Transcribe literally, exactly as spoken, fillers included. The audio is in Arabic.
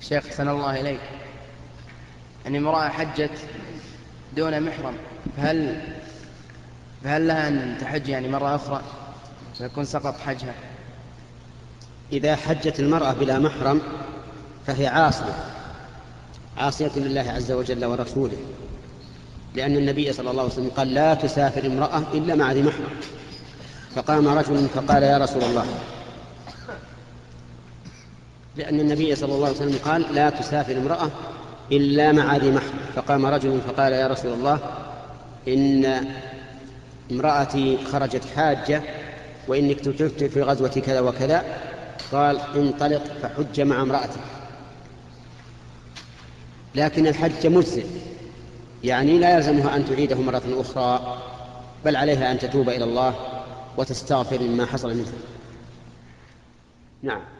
شيخ حسن الله إليك، أن امرأة حجت دون محرم، فهل فهل لها أن تحج يعني مرة أخرى ويكون سقط حجها؟ إذا حجت المرأة بلا محرم فهي عاصية عاصية لله عز وجل ورسوله، لأن النبي صلى الله عليه وسلم قال: لا تسافر امرأة إلا مع ذي محرم. فقام رجل فقال: يا رسول الله، لأن النبي صلى الله عليه وسلم قال: لا تسافر امرأة إلا مع ذي محرم. فقام رجل فقال: يا رسول الله، إن امرأتي خرجت حاجة وإني اكتتبت في غزوة كذا وكذا. قال: انطلق فحج مع امرأتك. لكن الحج مجزئ، يعني لا يلزمها أن تعيده مرة أخرى، بل عليها أن تتوب إلى الله وتستغفر مما حصل منها. نعم.